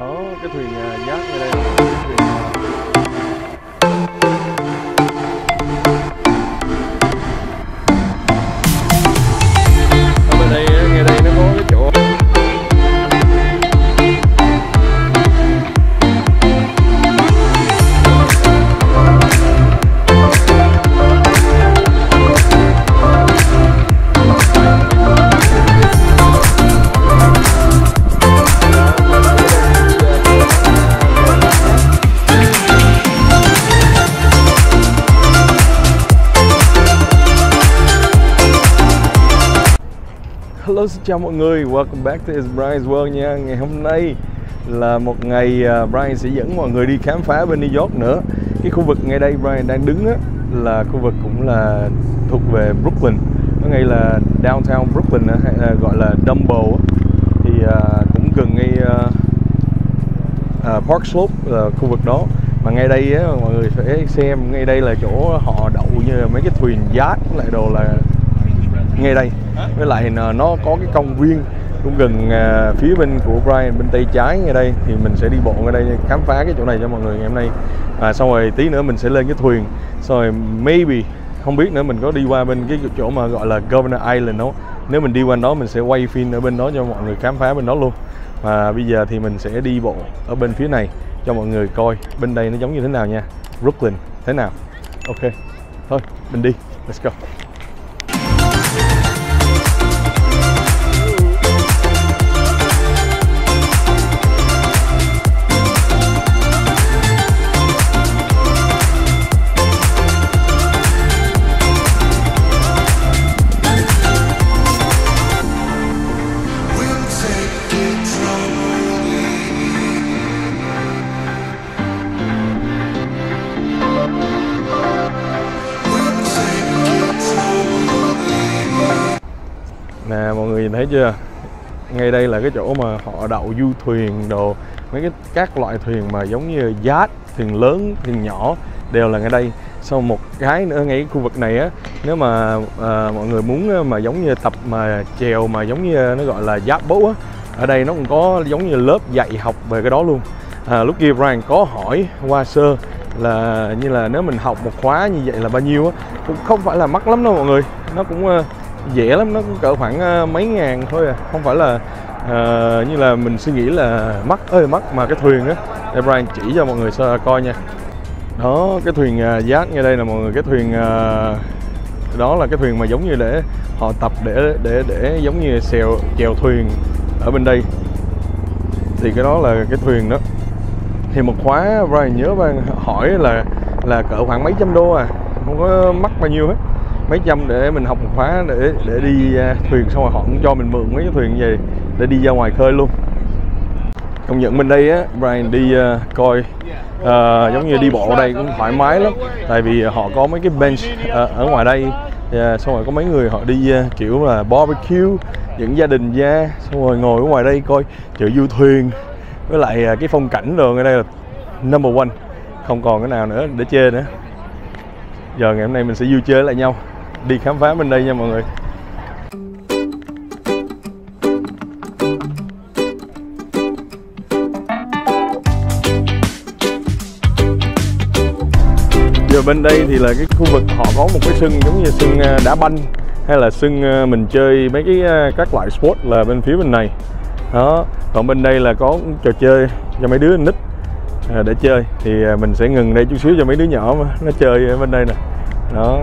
Đó, cái thuyền giáp ở đây. Hello, xin chào mọi người, welcome back to Its Brian World nha. Ngày hôm nay là một ngày Brian sẽ dẫn mọi người đi khám phá bên New York nữa. Cái khu vực ngay đây Brian đang đứng là khu vực cũng là thuộc về Brooklyn. Nó ngay là downtown Brooklyn hay là gọi là Dumbo. Thì cũng gần ngay Park Slope là khu vực đó. Mà ngay đây mọi người phải xem, ngay đây là chỗ họ đậu như là mấy cái thuyền yacht lại đồ là ngay đây. Với lại nó có cái công viên cũng gần phía bên của Brian bên tay trái ngay đây, thì mình sẽ đi bộ ngay đây khám phá cái chỗ này cho mọi người ngày hôm nay. Xong rồi tí nữa mình sẽ lên cái thuyền, xong rồi maybe không biết nữa mình có đi qua bên cái chỗ mà gọi là Governors Island đó. Nếu mình đi qua đó mình sẽ quay phim ở bên đó cho mọi người khám phá bên đó luôn. Và bây giờ thì mình sẽ đi bộ ở bên phía này cho mọi người coi bên đây nó giống như thế nào nha, Brooklyn thế nào. Ok, thôi mình đi, let's go. Nè mọi người nhìn thấy chưa, ngay đây là cái chỗ mà họ đậu du thuyền đồ, mấy cái các loại thuyền mà giống như yacht, thuyền lớn, thuyền nhỏ đều là ngay đây. Sau một cái nữa ngay cái khu vực này á, nếu mà mọi người muốn mà giống như tập mà chèo mà giống như nó gọi là yacht boat á, ở đây nó cũng có giống như lớp dạy học về cái đó luôn. Lúc kia Brian có hỏi qua sơ là như là nếu mình học một khóa như vậy là bao nhiêu á, cũng không phải là mắc lắm đâu mọi người, nó cũng dễ lắm, nó cũng cỡ khoảng mấy ngàn thôi à, không phải là như là mình suy nghĩ là mắc ơi mắc. Mà cái thuyền á, để Brian chỉ cho mọi người coi nha. Đó, cái thuyền yacht ngay đây là mọi người, cái thuyền đó là cái thuyền mà giống như để họ tập để giống như chèo thuyền ở bên đây, thì cái đó là cái thuyền đó. Thì một khóa Brian nhớ Brian hỏi là cỡ khoảng mấy trăm đô à, không có mắc bao nhiêu hết, mấy trăm để mình học một khóa để đi thuyền, xong rồi họ cũng cho mình mượn mấy cái thuyền như vậy để đi ra ngoài khơi luôn. Công nhận bên đây á, Brian đi coi giống như đi bộ ở đây cũng thoải mái lắm, tại vì họ có mấy cái bench ở ngoài đây, xong rồi có mấy người họ đi kiểu là barbecue, những gia đình ra, xong rồi ngồi ở ngoài đây coi chợ du thuyền, với lại cái phong cảnh đường ở đây là number one, không còn cái nào nữa để chê nữa. Giờ ngày hôm nay mình sẽ vui chơi lại nhau, đi khám phá bên đây nha mọi người. Giờ bên đây thì là cái khu vực họ có một cái sân giống như sân đá banh, hay là sân mình chơi mấy cái các loại sport là bên phía bên này. Đó, còn bên đây là có trò chơi cho mấy đứa nít để chơi, thì mình sẽ ngừng đây chút xíu cho mấy đứa nhỏ mà nó chơi ở bên đây nè. Đó,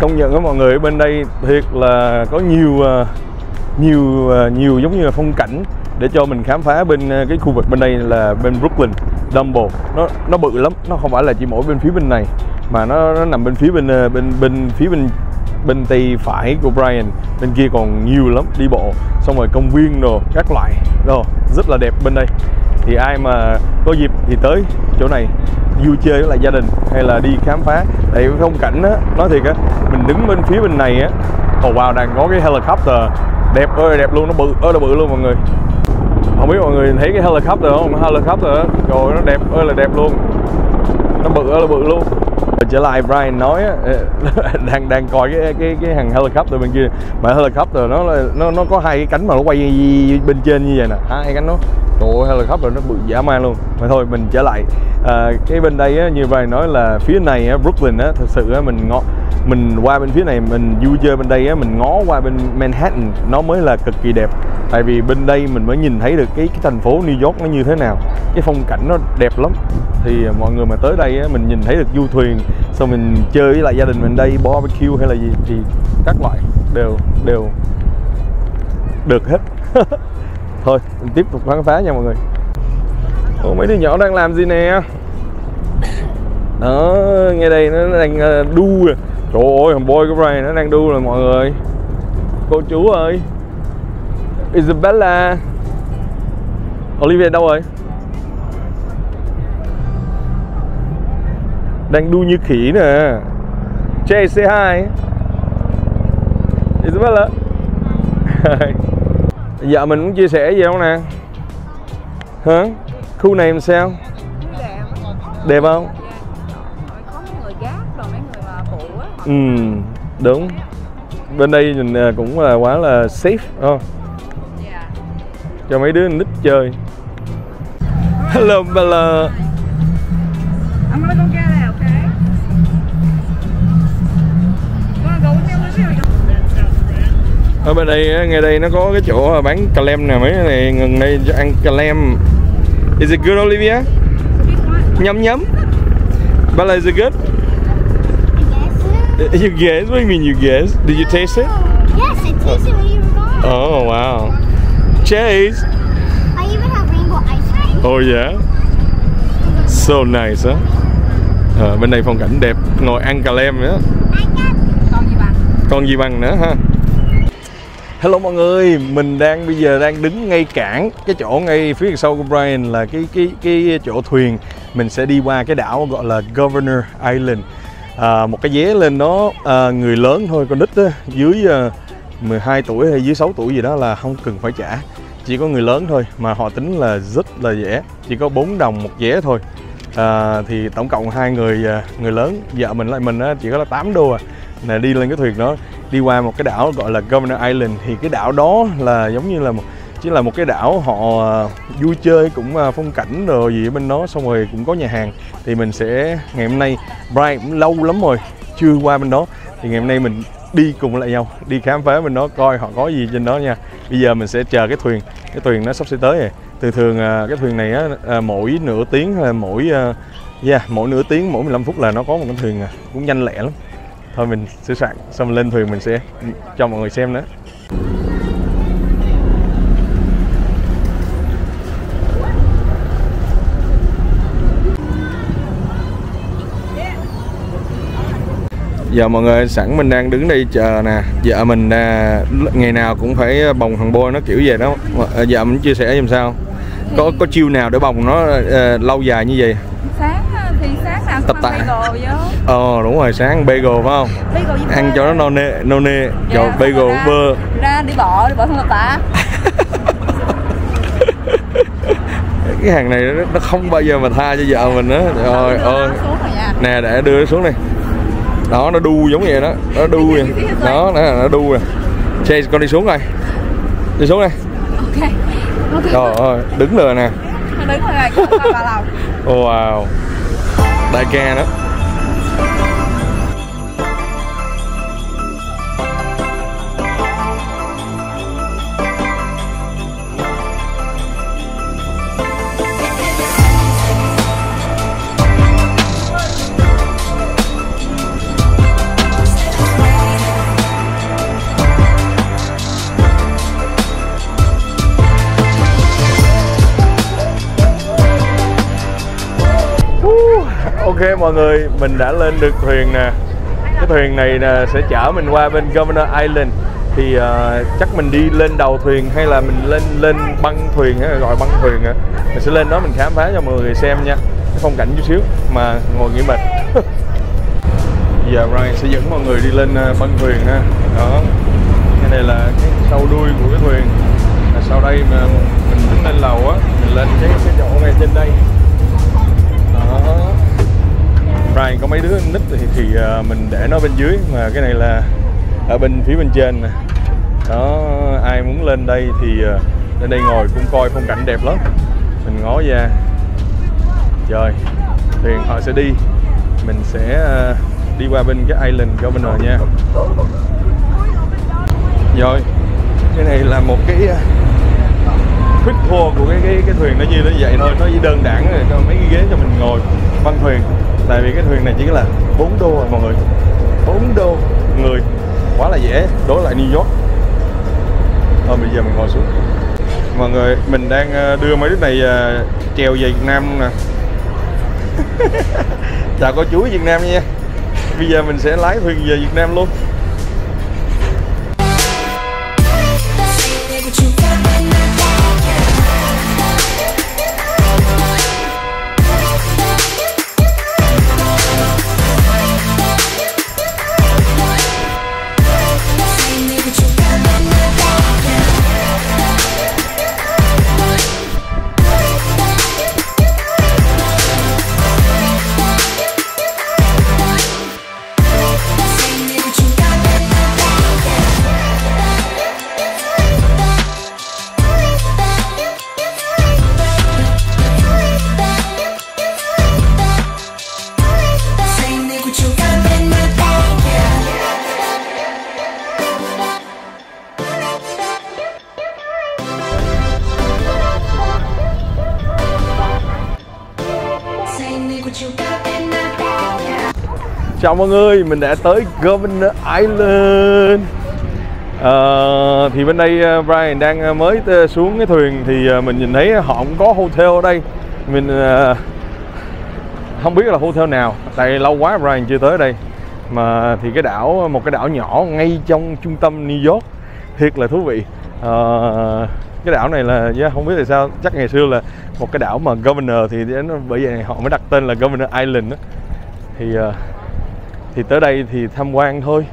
công nhận đó mọi người, bên đây thiệt là có nhiều giống như là phong cảnh để cho mình khám phá. Bên cái khu vực bên đây là bên Brooklyn Dumbo, nó bự lắm, nó không phải là chỉ mỗi bên phía bên này mà nó nằm bên phía bên tay phải của Brian, bên kia còn nhiều lắm, đi bộ xong rồi công viên đồ các loại rồi, rất là đẹp bên đây. Thì ai mà có dịp thì tới chỗ này vui chơi với lại gia đình hay là đi khám phá. Tại cái phong cảnh á, nói thiệt á, mình đứng bên phía bên này á, oh wow, đang có cái helicopter đẹp ơi đẹp luôn, nó bự ơi là bự luôn mọi người. Không biết mọi người thấy cái helicopter không? Helicopter rồi nó đẹp ơi là đẹp luôn, nó bự ơi là bự luôn. Trở lại Brian nói đang coi cái hàng helicopter bên kia, mà helicopter nó có hai cái cánh mà nó quay bên trên như vậy nè, hai cánh Trời ơi, là khóc rồi, nó bự dã man luôn. Mà thôi mình trở lại cái bên đây á, như vậy nói là phía này á, Brooklyn á, thật sự á, mình qua bên phía này, mình vui chơi bên đây á, mình ngó qua bên Manhattan nó mới là cực kỳ đẹp. Tại vì bên đây mình mới nhìn thấy được cái thành phố New York nó như thế nào, cái phong cảnh nó đẹp lắm. Thì mọi người mà tới đây á, mình nhìn thấy được du thuyền, xong mình chơi với lại gia đình mình đây, barbecue hay là gì thì các loại đều được hết. Thôi mình tiếp tục khám phá nha mọi người. Ủa, mấy đứa nhỏ đang làm gì nè? Đó, ngay đây nó đang đu. Trời ơi, thằng boy của Brian nó đang đu rồi mọi người. Cô chú ơi, Isabella, Olivia đâu rồi? Đang đu như khỉ nè. Chase say hi. Isabella. Dạ mình muốn chia sẻ gì không nè? Hả? Khu này làm sao? Đẹp không? Có mấy người gác rồi, mấy người mà phụ á. Ừ, đúng. Bên đây nhìn cũng là quá là safe. Cho mấy đứa nít chơi. Hello Bella. Ở bên đây, ngay đây nó có cái chỗ bán cà lem nè, mấy cái này gần đây cho ăn cà lem. Is it good Olivia? Nhấm nhấm. Bella, is it good? I guess. You guess? What do you mean you guess? Did you taste it? Yes, I tasted it when you were gone. Oh wow. Chase. I even have rainbow ice cream. Oh yeah. So nice, huh? Bên đây phong cảnh đẹp, ngồi ăn cà lem nữa. Còn gì bằng? Còn gì bằng nữa ha. Hello mọi người, mình bây giờ đang đứng ngay cảng, cái chỗ ngay phía sau của Brian là cái chỗ thuyền mình sẽ đi qua cái đảo gọi là Governors Island. Một cái vé lên đó người lớn thôi, con nít đó, dưới 12 tuổi hay dưới 6 tuổi gì đó là không cần phải trả, chỉ có người lớn thôi, mà họ tính là rất là rẻ, chỉ có 4 đồng một vé thôi. Thì tổng cộng hai người lớn, vợ mình lại mình chỉ có là 8 đô à. Này, đi lên cái thuyền đó, đi qua một cái đảo gọi là Governors Island. Thì cái đảo đó là giống như là chỉ là một cái đảo họ vui chơi, cũng phong cảnh rồi gì ở bên đó, xong rồi cũng có nhà hàng. Thì mình sẽ ngày hôm nay, Brian cũng lâu lắm rồi chưa qua bên đó, thì ngày hôm nay mình đi cùng lại nhau, đi khám phá bên đó coi họ có gì trên đó nha. Bây giờ mình sẽ chờ cái thuyền nó sắp sẽ tới rồi. Thường thường cái thuyền này mỗi nửa tiếng hay là mỗi nửa tiếng, mỗi 15 phút là nó có một cái thuyền, cũng nhanh lẹ lắm. Thôi mình sửa soạn xong lên thuyền mình sẽ cho mọi người xem nữa. Giờ mọi người sẵn mình đang đứng đây chờ nè. Vợ mình ngày nào cũng phải bồng thằng bôi nó kiểu vậy đó. Vợ mình chia sẻ làm sao? Có chiêu nào để bồng nó lâu dài như vậy? Tập tạ. Đúng rồi, sáng bagel phải không? Bagel với ăn cho nó no nê. Rồi dạ, bagel bơ. Ra đi bộ không tập tạ. Cái hàng này nó không bao giờ mà tha cho vợ mình á. Trời ơi. Nè, để đưa nó xuống đi. Đó, nó đu giống vậy đó. Nó đu vậy. Đó, nó đu rồi. Chase, con đi xuống rồi. Đi xuống đây. Ok. Trời ơi, đứng rồi nè. Đứng rồi này, không phải bà lòng. Wow. Đại ca đó. Ok mọi người, mình đã lên được thuyền nè. Cái thuyền này sẽ chở mình qua bên Governors Island. Thì chắc mình đi lên đầu thuyền hay là mình lên băng thuyền, gọi băng thuyền. Mình sẽ lên đó mình khám phá cho mọi người xem nha. Cái phong cảnh chút xíu mà ngồi nghỉ mệt. Giờ Brian sẽ dẫn mọi người đi lên băng thuyền ha. Đó. Cái này là cái sau đuôi của cái thuyền. Sau đây mà mình đứng lên lầu á, mình lên cái chỗ ngay trên đây. Đó. Brian có mấy đứa nít thì mình để nó bên dưới, mà cái này là ở bên phía bên trên nè. Đó, ai muốn lên đây thì lên đây ngồi cũng coi phong cảnh đẹp lắm. mình ngó ra trời, thuyền họ sẽ đi. Mình sẽ đi qua bên cái Island Governor nha. Rồi, cái này là một cái quick tour của cái thuyền nó như vậy thôi, nó chỉ đơn giản rồi, có mấy cái ghế cho mình ngồi băng thuyền. Tại vì cái thuyền này chỉ là 4 đô rồi mọi người, 4 đô người, quá là dễ đối lại New York. Thôi bây giờ mình ngồi xuống. Mọi người, mình đang đưa mấy đứa này trèo về Việt Nam luôn nè. Chào cô chú Việt Nam nha. Bây giờ mình sẽ lái thuyền về Việt Nam luôn. Chào mọi người, mình đã tới Governors Island. Thì bên đây Brian đang mới xuống cái thuyền thì mình nhìn thấy họ cũng có hotel ở đây. Mình không biết là hotel nào, tại lâu quá Brian chưa tới đây. Mà thì cái đảo, một cái đảo nhỏ ngay trong trung tâm New York, thiệt là thú vị. Cái đảo này là không biết tại sao, chắc ngày xưa là một cái đảo mà Governor thì bởi vậy họ mới đặt tên là Governors Island đó. Thì tới đây thì tham quan thôi,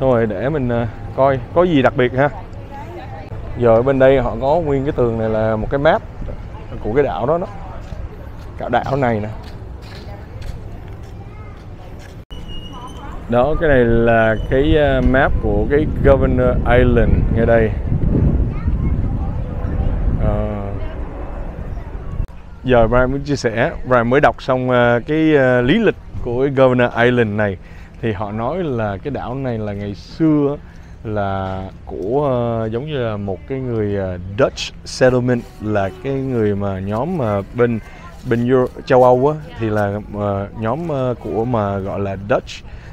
xong rồi để mình coi có gì đặc biệt ha. Giờ ở bên đây họ có nguyên cái tường này là một cái map của cái đảo đó, cả đảo này nè. Đó, cái này là cái map của cái Governors Island ngay đây. Giờ Brian muốn chia sẻ, Brian mới đọc xong cái lý lịch của cái Governors Island này. Thì họ nói là cái đảo này là ngày xưa là của giống như là một cái người Dutch settlement, là cái người mà nhóm bên châu Âu á, thì là nhóm của mà gọi là Dutch.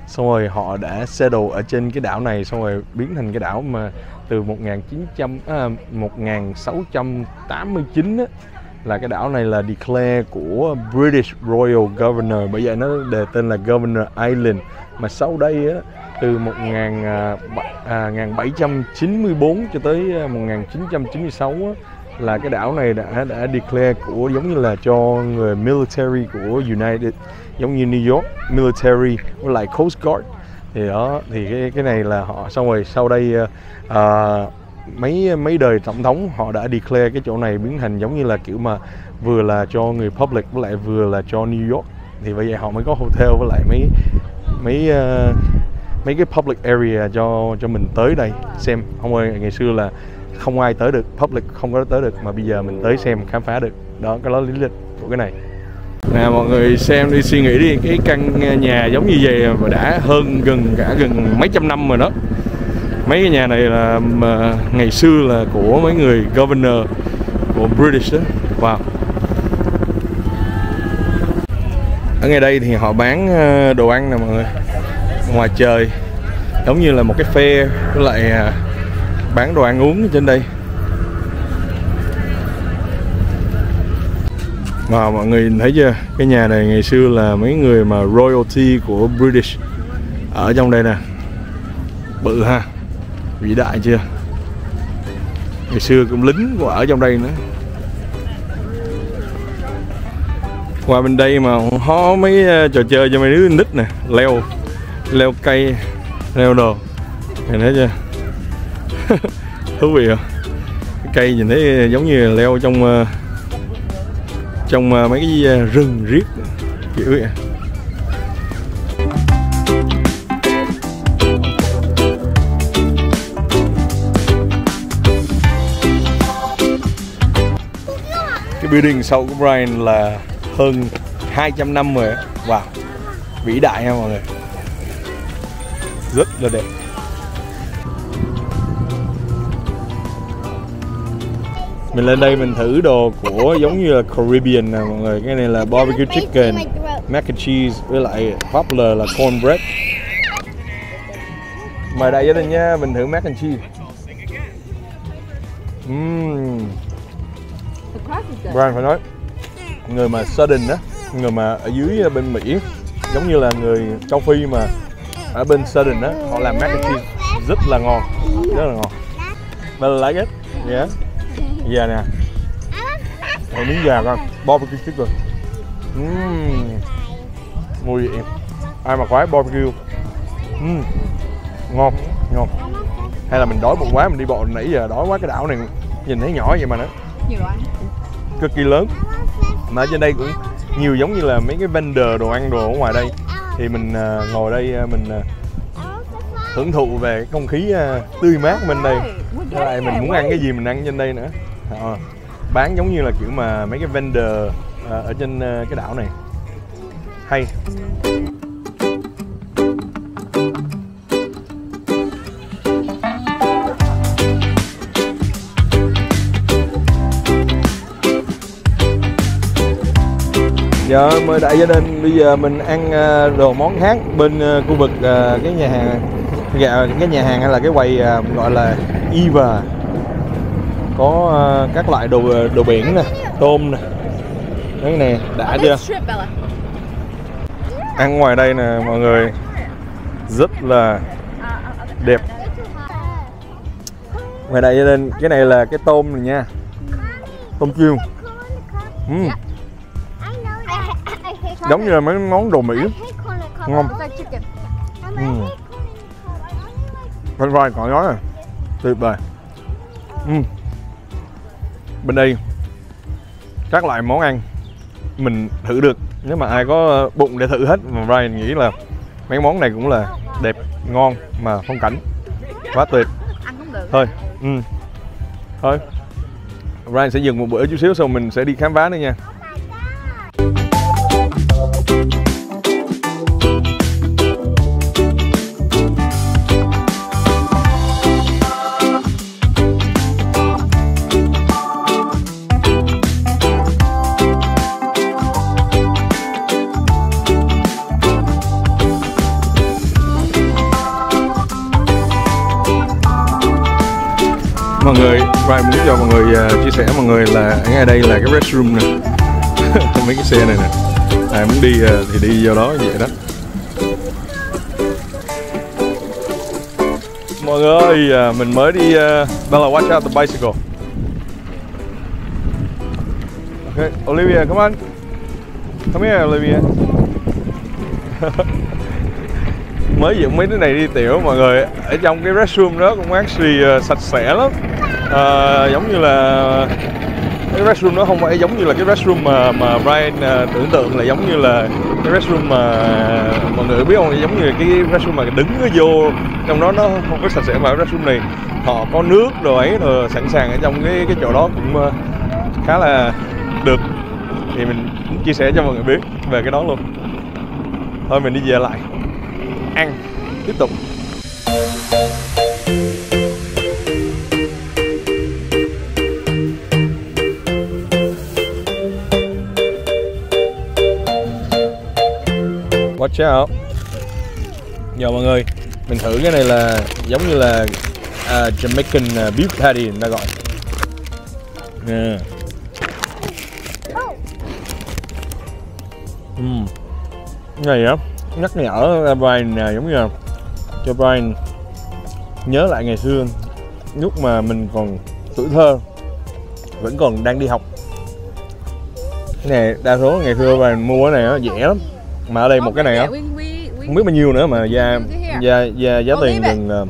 Xong rồi họ đã settle ở trên cái đảo này, xong rồi biến thành cái đảo mà từ 1689 á, là cái đảo này là declare của British Royal Governor, bởi vậy nó đề tên là Governors Island. Mà sau đây á, từ 1794 cho tới 1996 á, là cái đảo này đã declare của giống như là cho người military của United, giống như New York military với lại Coast Guard. Thì đó, thì cái này là họ, xong rồi sau đây mấy đời tổng thống họ đã declare cái chỗ này biến thành giống như là kiểu mà vừa là cho người public với lại vừa là cho New York. Thì bây giờ họ mới có hotel với lại mấy cái public area cho mình tới đây xem. Không ơi, ngày xưa là không ai tới được, public không có tới được, mà bây giờ mình tới xem khám phá được. Đó, cái đó lý lịch của cái này nè mọi người. Xem đi, suy nghĩ đi, cái căn nhà giống như vậy mà đã gần mấy trăm năm rồi đó. Mấy cái nhà này là ngày xưa là của mấy người Governor của British đó. Wow. Ở ngay đây thì họ bán đồ ăn nè mọi người, ngoài trời giống như là một cái fair, với lại bán đồ ăn uống trên đây. Wow, mọi người thấy chưa, cái nhà này ngày xưa là mấy người mà royalty của British ở trong đây nè. Bự ha, vĩ đại chưa. Ngày xưa cũng lính của ở trong đây nữa. Qua bên đây mà hó mấy trò chơi cho mấy đứa nít nè, leo cây, leo đồ, mày thấy chưa. Thú vị không? Cây nhìn thấy giống như là leo trong mấy cái rừng riết kiểu vậy. building show của Brian là hơn 200 năm rồi. Wow, vĩ đại ha mọi người, rất là đẹp. Mình lên đây mình thử đồ của giống như là Caribbean nè mọi người. Cái này là barbecue chicken, mac and cheese với lại popular là cornbread. Mời đại gia đình nha, mình thử mac and cheese. Brian phải nói, người mà Southern đó, người mà ở dưới bên Mỹ, giống như là người châu Phi mà ở bên Southern đó, họ làm mac and cheese rất là ngon, rất là ngon. Mình like it, yeah. Gà nè, một miếng gà con, barbecue chicken. Mùi gì em? Ai mà khoái barbecue. Ngon, ngon. Hay là mình đói bụng quá, mình đi bộ nãy giờ đói quá, cái đảo này nhìn thấy nhỏ vậy mà nữa. Nhiều đồ ăn. Cực kỳ lớn. Mà ở trên đây cũng nhiều giống như là mấy cái vendor đồ ăn đồ ở ngoài đây. Thì mình ngồi đây mình hưởng thụ về không khí tươi mát bên đây. Rồi mình muốn ăn cái gì mình ăn trên đây nữa. Bán giống như là kiểu mà mấy cái vendor ở trên cái đảo này. Hay. Dạ mời đại gia đình, bây giờ mình ăn đồ món khác bên khu vực cái nhà hàng gà, cái nhà hàng hay là cái quầy gọi là Eva. Có các loại đồ biển nè, tôm nè. Đấy nè, đã chưa? Ăn ngoài đây nè mọi người, rất là đẹp. Ngoài đây lên cái này là cái tôm này nha. Tôm chiêu. Giống như là mấy món đồ Mỹ. Ngon. French fry khỏi nói rồi. Tuyệt vời. Bên đây các loại món ăn mình thử được. Nếu mà ai có bụng để thử hết, mà Brian nghĩ là mấy món này cũng là đẹp, ngon mà phong cảnh quá tuyệt. Ăn cũng được. Thôi, thôi Brian sẽ dừng một bữa chút xíu, xong mình sẽ đi khám phá nữa nha. Mọi người, Brian muốn cho mọi người chia sẻ mọi người là ở ngay đây là cái restroom nè. Mấy cái xe này nè, ai muốn đi thì đi vô đó vậy đó. Mọi người ơi, mình mới đi Bella, watch out the bicycle. Okay, Olivia, come on. Come here, Olivia. Mới dựng mấy đứa này đi tiểu mọi người. Ở trong cái restroom đó cũng actually sạch sẽ lắm. Giống như là cái restroom nó không phải giống như là cái restroom mà Brian tưởng tượng, là giống như là cái restroom mà mọi người biết không, giống như cái restroom mà đứng nó vô trong đó nó không có sạch sẽ. Mà cái restroom này họ có nước đồ ấy rồi sẵn sàng ở trong cái chỗ đó, cũng khá là được. Thì mình chia sẻ cho mọi người biết về cái đó luôn. Thôi mình đi về lại ăn tiếp tục. Watch out. Giờ mọi người mình thử cái này là giống như là Jamaican beef patty người ta gọi. Này á, nhắc nhở Brian giống như là cho Brian nhớ lại ngày xưa lúc mà mình còn tuổi thơ, vẫn còn đang đi học. Cái này đa số ngày xưa Brian mua cái này nó rẻ lắm, mà ở đây một cái này á không biết bao nhiêu nữa, mà giá tiền gần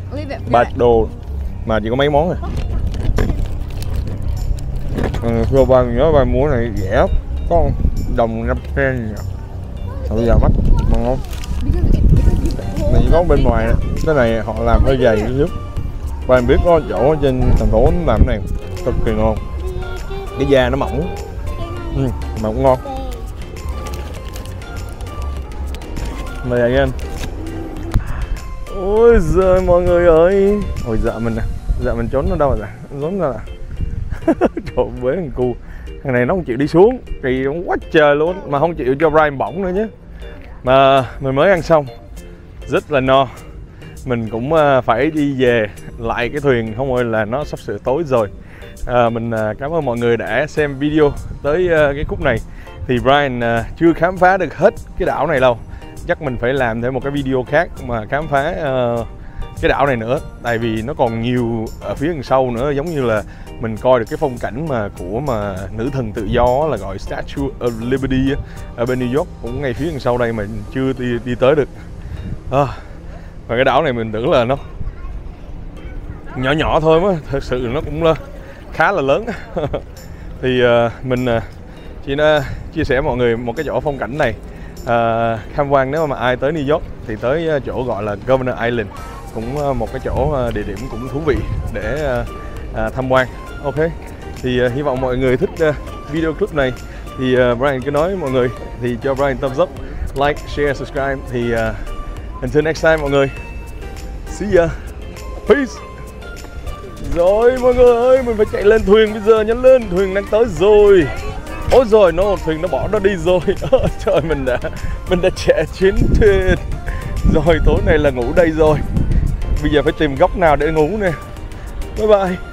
$3 mà chỉ có mấy món này. Thưa Brian nhớ Brian mua cái này rẻ lắm, có $1.50 bây giờ mắc mà ngon. Này có bên ngoài đó. Cái này họ làm hơi dày chút. Và em biết có chỗ trên thành phố làm cái này cực kỳ ngon. Cái da nó mỏng, Mà cũng ngon. Mời anh em. Ôi giời mọi người ơi. Ôi dạ mình nè. Dạ mình trốn nó đâu rồi dạ. Trốn ra là trời bế thằng cu. Thằng này nó không chịu đi xuống. Kỳ nó quá trời luôn. Mà không chịu cho Brian bỏng nữa chứ. Mà mình mới ăn xong, rất là no. Mình cũng phải đi về lại cái thuyền, không ơi là nó sắp sửa tối rồi. Mình cảm ơn mọi người đã xem video tới cái khúc này. Thì Brian chưa khám phá được hết cái đảo này đâu. Chắc mình phải làm thêm một cái video khác mà khám phá cái đảo này nữa. Tại vì nó còn nhiều ở phía đằng sau nữa. Giống như là mình coi được cái phong cảnh mà của mà nữ thần tự do là gọi Statue of Liberty ở bên New York cũng ngay phía đằng sau đây mà chưa đi tới được. Và cái đảo này mình tưởng là nó nhỏ nhỏ thôi mà thật sự nó cũng là khá là lớn. Thì mình chỉ chia sẻ mọi người một cái chỗ phong cảnh này tham quan. Nếu mà ai tới New York thì tới chỗ gọi là Governors Island, cũng một cái chỗ địa điểm cũng thú vị để tham quan. Ok, thì hy vọng mọi người thích video clip này. Thì Brian cứ nói mọi người thì cho Brian thumbs up, like, share, subscribe. Thì until next time mọi người. See ya. Peace. Rồi mọi người ơi, mình phải chạy lên thuyền bây giờ, nhanh lên, thuyền đang tới rồi. Ôi rồi nó thuyền nó bỏ nó đi rồi. Trời, mình đã chạy chuyến thuyền. Rồi tối nay là ngủ đây rồi. Bây giờ phải tìm góc nào để ngủ nè. Bye bye.